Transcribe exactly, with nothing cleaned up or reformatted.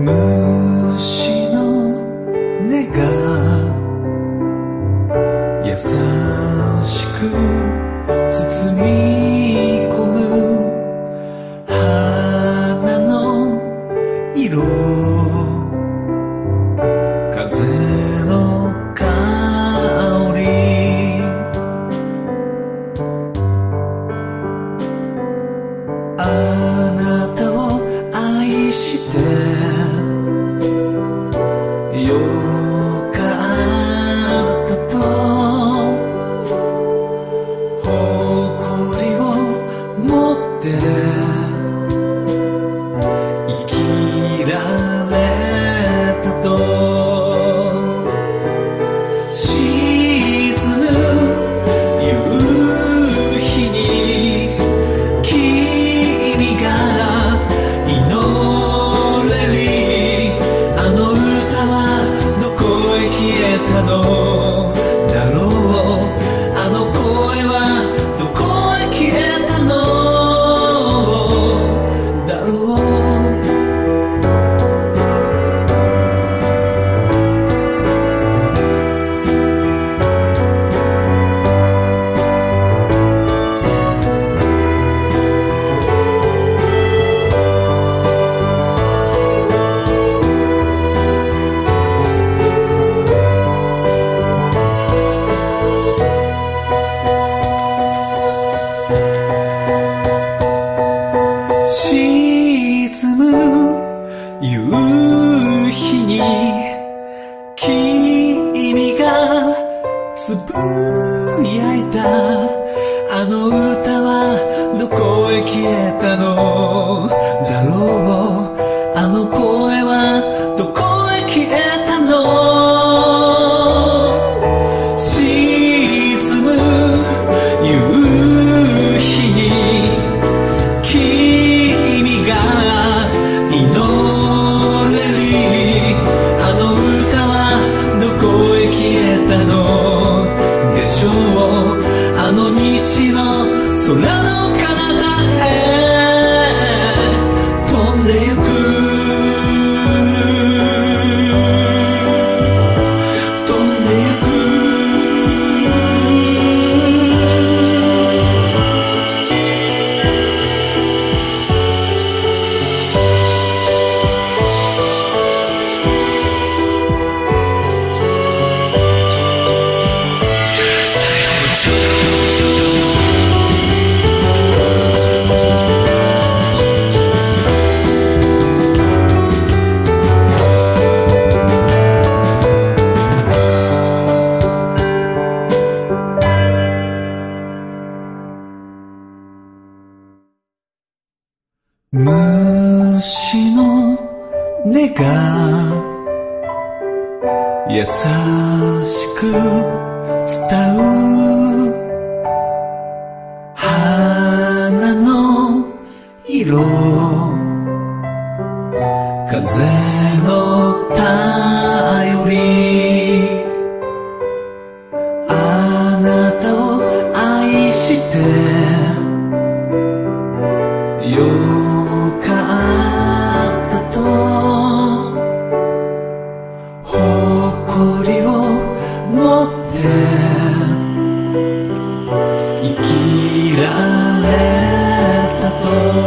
虫の音が優しく包み込む花の色風の香りあなたを愛してよかったと誇りを持って生きられたと沈む夕日に君が祈れるあの歌はだろうあの声はどこへ消えたのだろう君がつぶやいたあの歌はどこへ消えたのだろうあの声はどこへ消えたの沈む夕日に君が祈れるあの歌あの西の空の彼方へ飛んでゆく虫の音が優しく伝う花の色風の便りあなたを愛してよ「生きられたと」